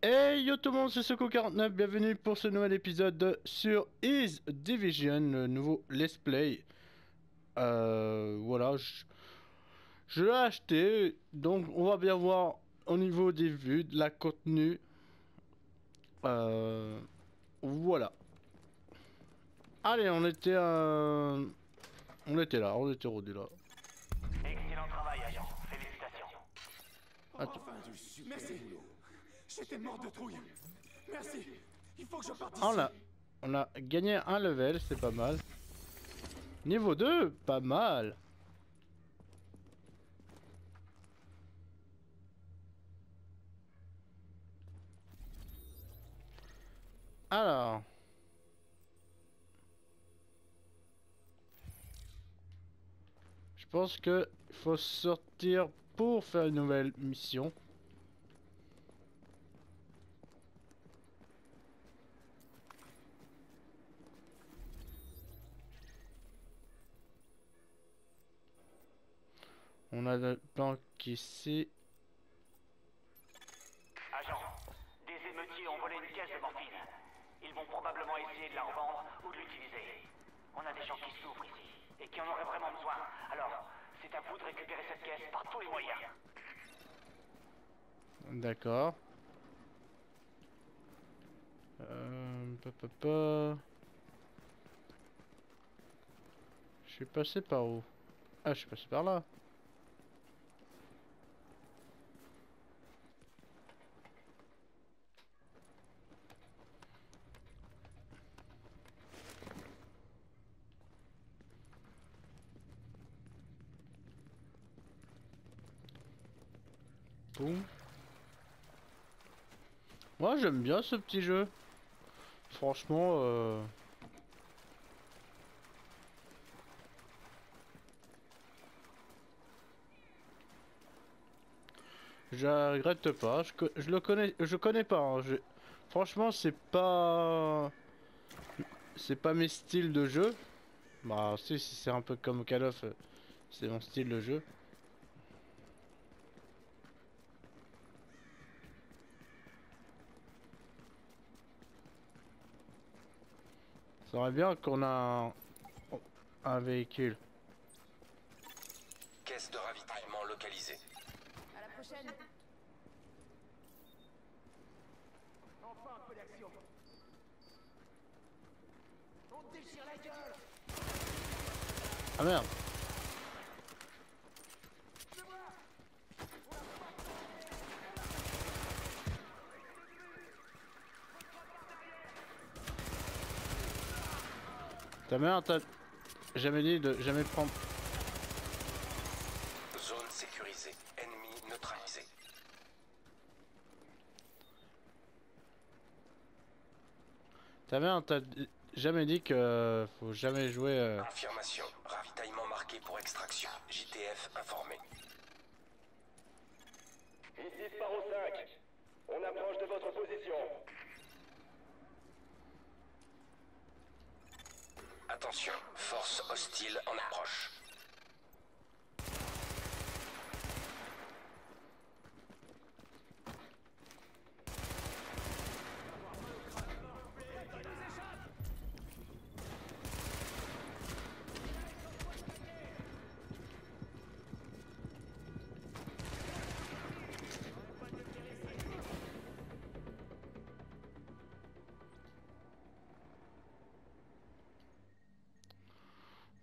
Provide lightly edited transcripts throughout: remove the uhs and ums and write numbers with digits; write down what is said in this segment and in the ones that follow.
Hey yo tout le monde, c'est Soku49, bienvenue pour ce nouvel épisode sur Ease Division, le nouveau Let's Play. Voilà, je l'ai acheté, donc on va bien voir au niveau des vues, de la contenu. Voilà. Allez, on était rodé là. Excellent travail, agent, félicitations. Attends. Merci. J'étais mort de trouille. Merci. Il faut que je parte. On a gagné un level, c'est pas mal. Niveau 2, pas mal. Alors. Je pense que faut sortir pour faire une nouvelle mission. On a notre planque ici. Agent, des émeutiers ont volé une caisse de morphine. Ils vont probablement essayer de la revendre ou de l'utiliser. On a des gens qui souffrent ici et qui en auraient vraiment besoin. Alors, c'est à vous de récupérer cette caisse par tous les moyens. D'accord. Je suis passé par où? Ah, je suis passé par là. Moi j'aime bien ce petit jeu. Franchement je regrette pas, je connais pas hein. Franchement c'est pas mes styles de jeu. Bah si, c'est un peu comme Call of, c'est mon style de jeu. Ça aurait bien qu'on a un véhicule. Caisse de ravitaillement localisée. À la prochaine. Enfin un peu d'action. On déchire la gueule. Ah merde. Ta mère, t'as jamais dit de jamais prendre. Zone sécurisée, ennemi neutralisé. Ta mère, t'as jamais dit que faut jamais jouer. Confirmation, ravitaillement marqué pour extraction. JTF informé. Ici Sparrow 5, on approche de votre position. Attention, force hostile en approche.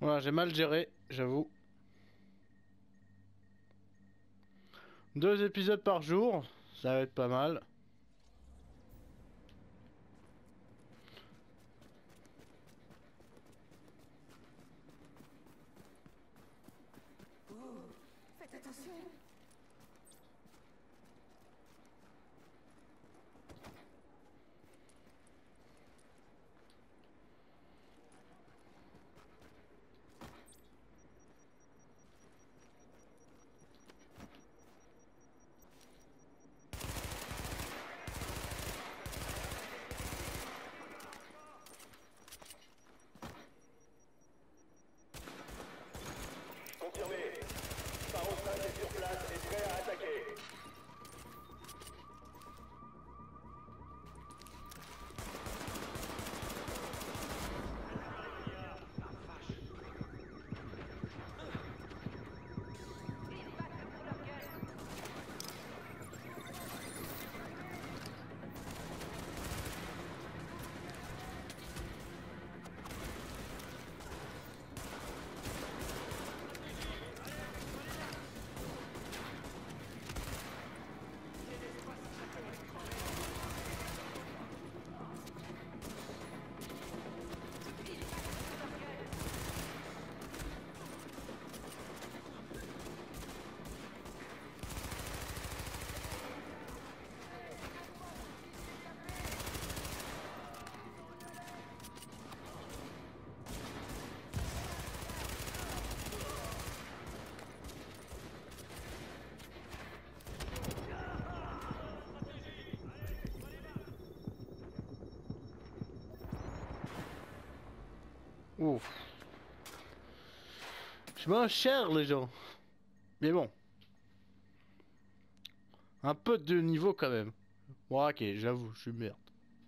Voilà, j'ai mal géré, j'avoue. 2 épisodes par jour, ça va être pas mal. Faites attention. Confirmé. Par au sein des surplaces. Ouf. Je mange cher, les gens. Mais bon. Un peu de niveau quand même. Bon, ok, j'avoue, je suis merde.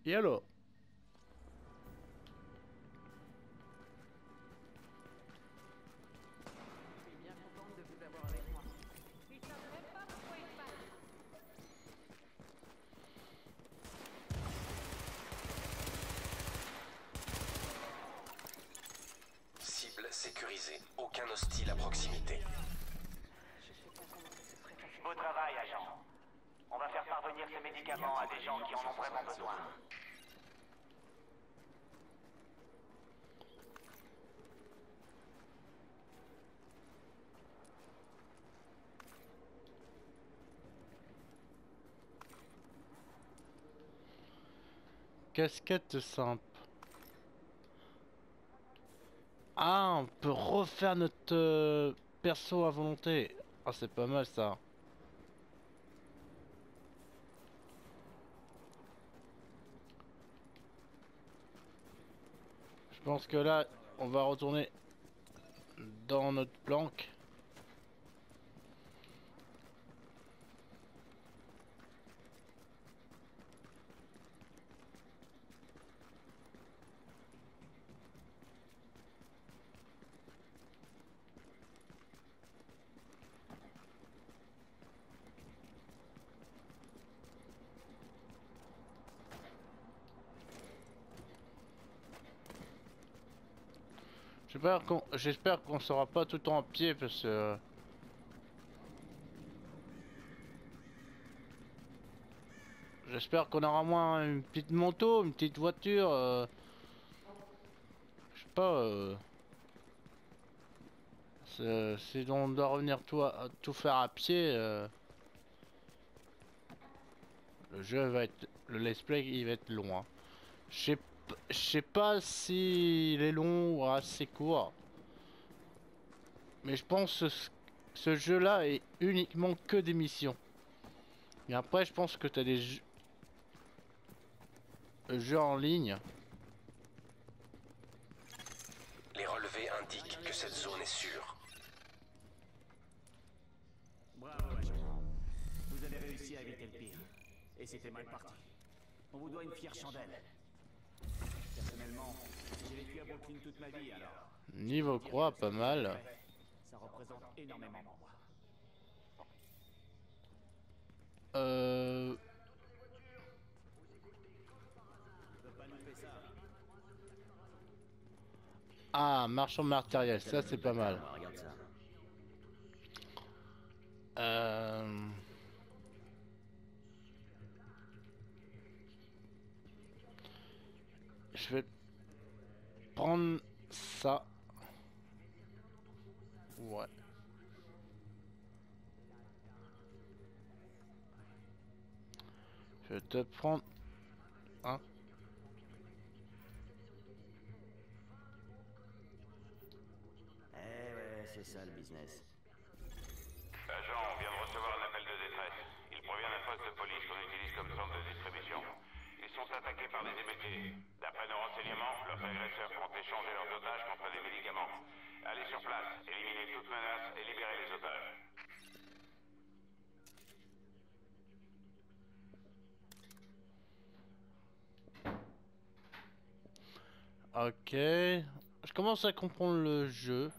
Et alors? Sécurisé, aucun hostile à proximité. Beau travail, agent. On va faire parvenir ces médicaments à des gens qui en ont vraiment besoin. Casquette simple. Ah, on peut refaire notre perso à volonté. Ah, c'est pas mal ça. Je pense que là, on va retourner dans notre planque. J'espère qu'on sera pas tout le temps à pied parce que... J'espère qu'on aura moins une petite moto, une petite voiture... Je sais pas... Si on doit revenir tout faire à pied... Le jeu va être... Le let's play il va être long. Hein. Je sais pas si il est long ou assez court. Mais je pense que ce jeu-là est uniquement que des missions. Et après, je pense que tu as des jeux en ligne. Les relevés indiquent que cette zone est sûre. Bravo, agent. Vous avez réussi à éviter le pire. Et c'était mal parti. On vous doit une fière chandelle. Personnellement, j'ai vécu à Brooklyn toute ma vie, alors... Niveau croix, pas mal. Ça représente énormément pour moi. Ah, marchand de matériel, ça c'est pas mal. Je vais prendre ça. Ouais. Je vais te prendre un. Eh ouais, c'est ça le business. Agent, on vient de recevoir un appel de détresse. Il provient d'un poste de police qu'on utilise comme centre de distribution. Ils sont attaqués par des émeutiers. D'après nos renseignements, leurs agresseurs comptent échanger leurs otages contre des médicaments. Allez sur place, éliminez toute menace et libérez les otages. Ok. Je commence à comprendre le jeu.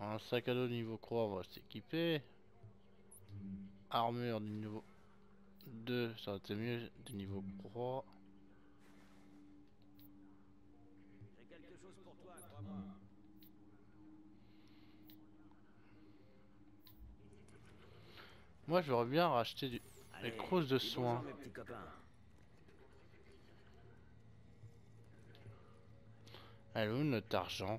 Un sac à dos niveau croix, on va s'équiper. Armure du niveau 2, ça aurait été mieux du niveau 3. J'ai quelque chose pour toi, crois-moi. Moi, j'aurais bien racheté des crosses de soins. Allô, notre argent.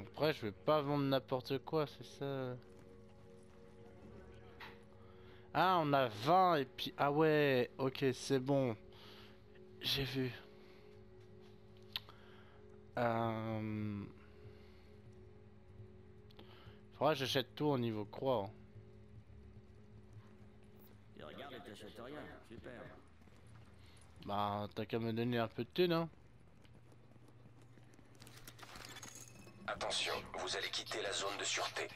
Après, je vais pas vendre n'importe quoi, c'est ça. Ah, on a 20 et puis... Ah ouais, ok, c'est bon. J'ai vu. Faudra que j'achète tout au niveau croix. Hein. regarde et t'achètes rien, super. Bah t'as qu'à me donner un peu de thune, hein. Attention, vous allez quitter la zone de sûreté.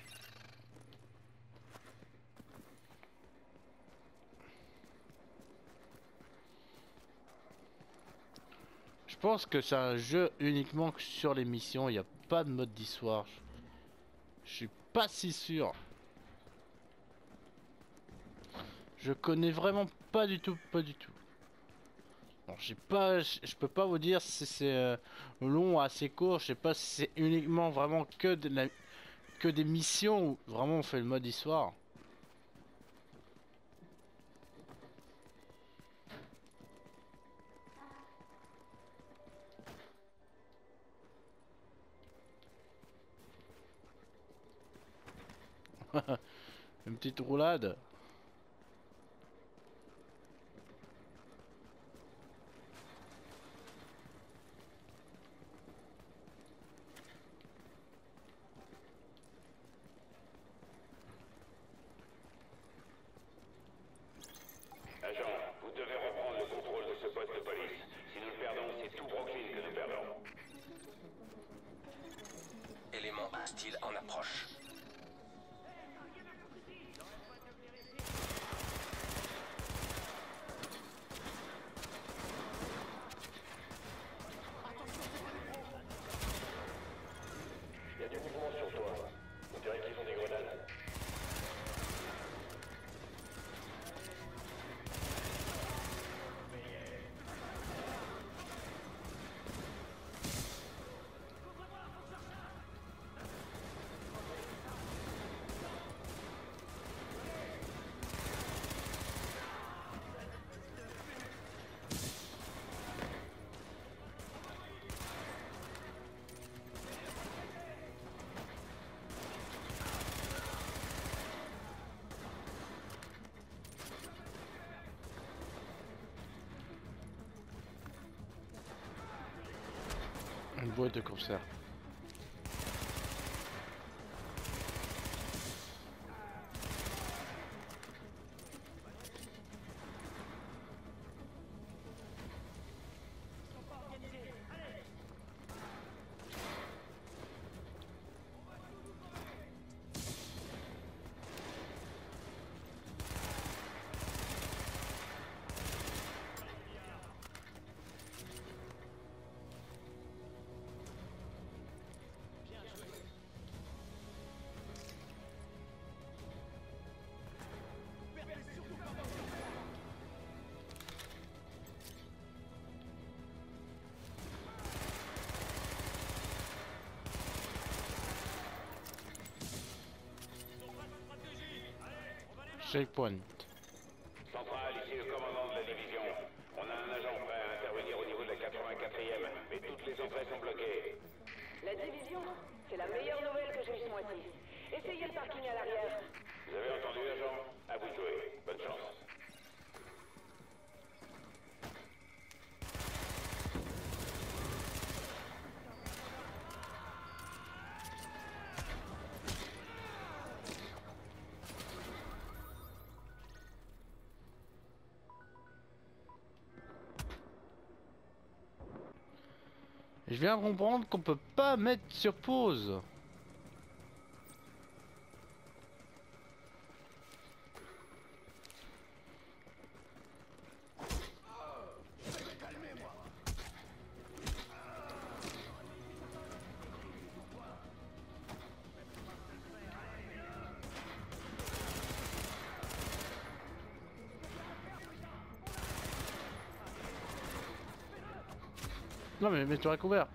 Je pense que c'est un jeu uniquement sur les missions, il n'y a pas de mode d'histoire. Je suis pas si sûr. Je connais vraiment pas du tout, Bon, j'ai pas, je peux pas vous dire si c'est long ou assez court. Je sais pas si c'est uniquement vraiment que de la, que des missions où vraiment on fait le mode histoire. Une petite roulade. Une boîte de concert. Checkpoint. Central, ici le commandant de la division. On a un agent prêt à intervenir au niveau de la 84e, mais toutes les entrées sont bloquées. La division, c'est la meilleure nouvelle que j'ai eue ce mois-ci. Essayez le parking à l'arrière. Vous avez entendu, agent? À vous de jouer. Bonne chance. Je viens de comprendre qu'on peut pas mettre sur pause. Non mais mets-toi à couvert.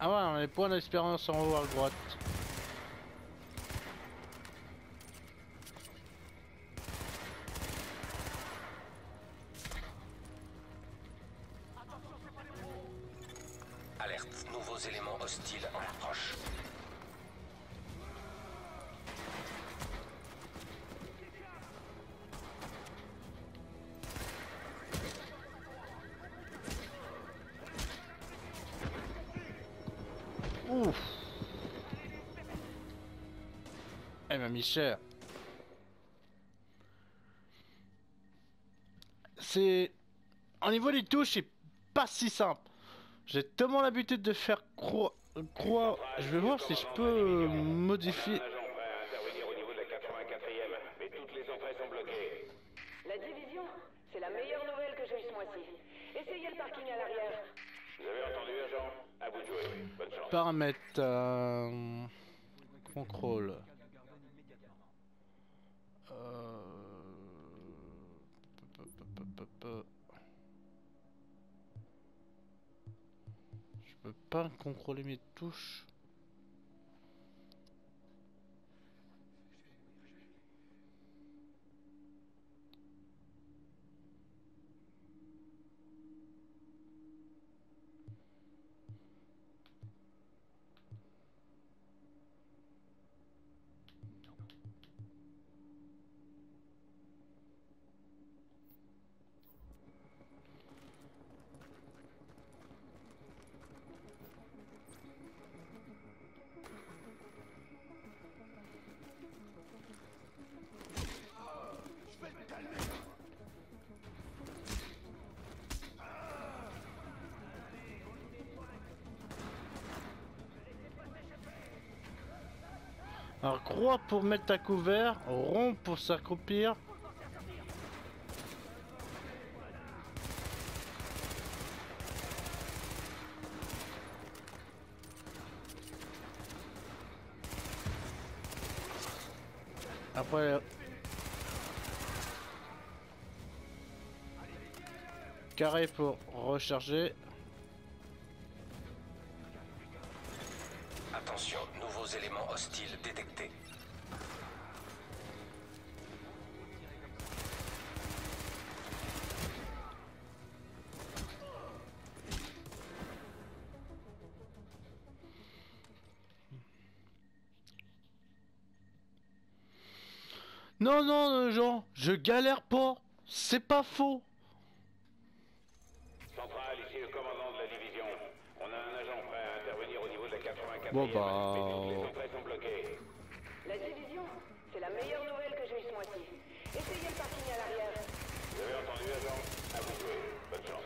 Ah ouais, on est point d'expérience en haut à droite. Ouf. Elle m'a mis cher. C'est... Au niveau des touches, c'est pas si simple. J'ai tellement l'habitude de faire croix... Je vais voir si je peux modifier... La division, c'est la meilleure nouvelle que j'ai eu ce mois-ci. Essayez le parking à l'arrière. Vous avez entendu, agent? À vous de jouer. Bonne chance. Paramètres... Contrôle. Je peux pas contrôler mes touches. Alors, croix pour mettre à couvert, rond pour s'accroupir. Après... Carré pour recharger. Attention, nouveaux éléments hostiles détectés. Non, non, Jean, je galère pas. C'est pas faux. Central, ici le commandant de la division. On a un agent prêt à intervenir au niveau de la 84e. Bon bah... Les entrées sont bloquées. La division, c'est la meilleure nouvelle que j'ai eu ce mois-ci. Essayez le parking à l'arrière. Vous avez entendu, agent? À vous de jouer. Bonne chance.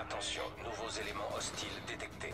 Attention, nouveaux éléments hostiles détectés.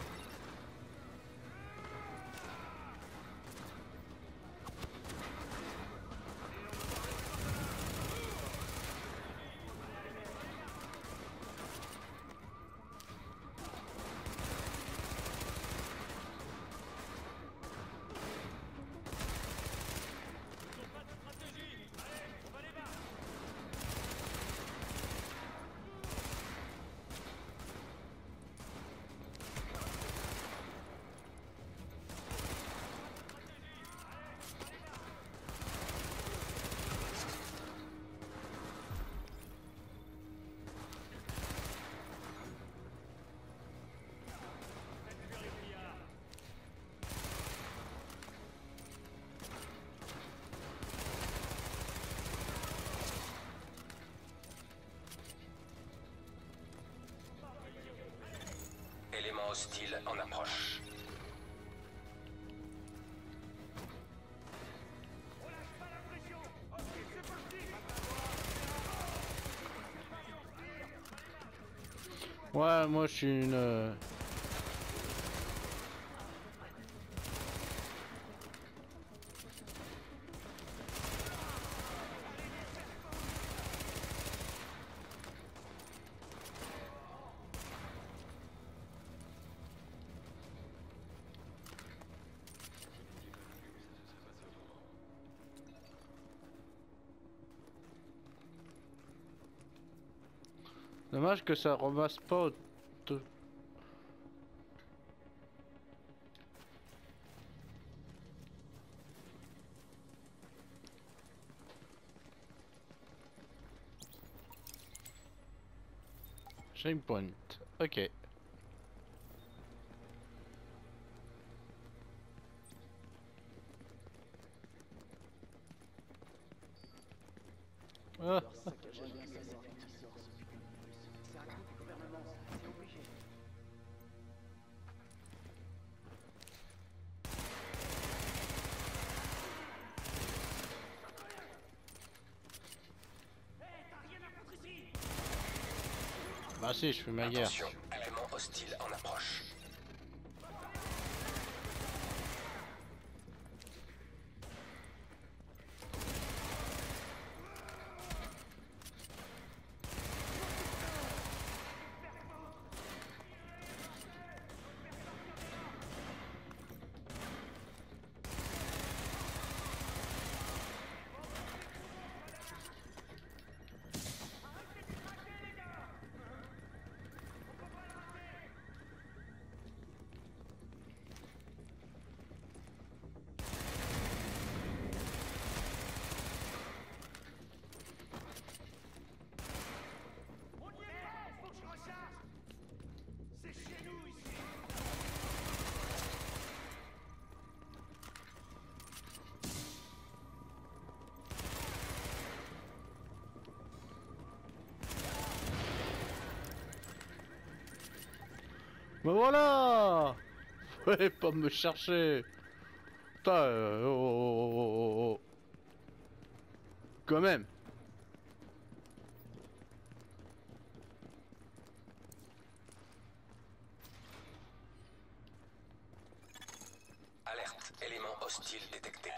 Élément hostile en approche. Ouais, moi je suis une... Dommage que ça ramasse pas Checkpoint. Ok. Ah. Bah si, je fais ma guerre. Attention, élément hostile en approche. Bah voilà! Fallait pas me chercher! Putain, quand même! Alerte, élément hostile détecté.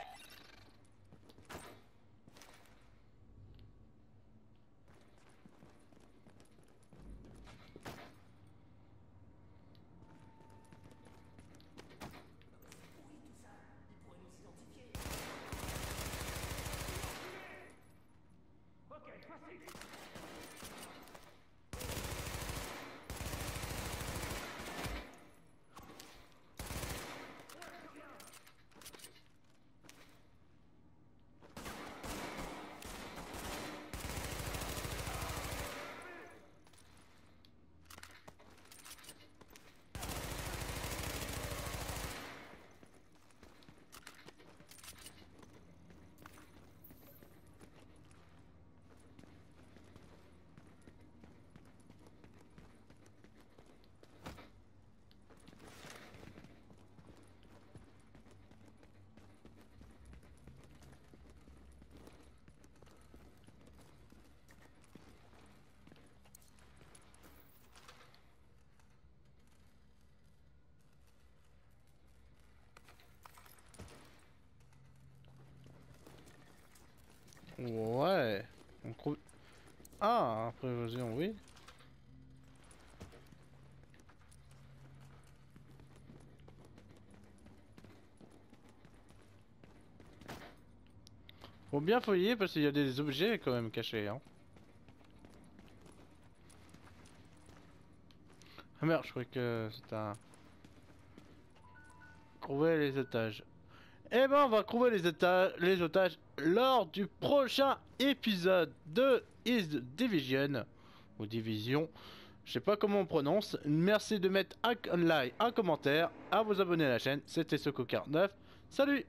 Ouais, on trouve... Ah, après vas-y, on oui. Faut bien fouiller parce qu'il y a des objets quand même cachés, hein. Ah merde, je croyais que c'était un... Trouver les otages. Eh ben, on va trouver les otages lors du prochain épisode de Ease Division. Ou Division, je sais pas comment on prononce. Merci de mettre un like, un commentaire, à vous abonner à la chaîne. C'était Soku49. Salut!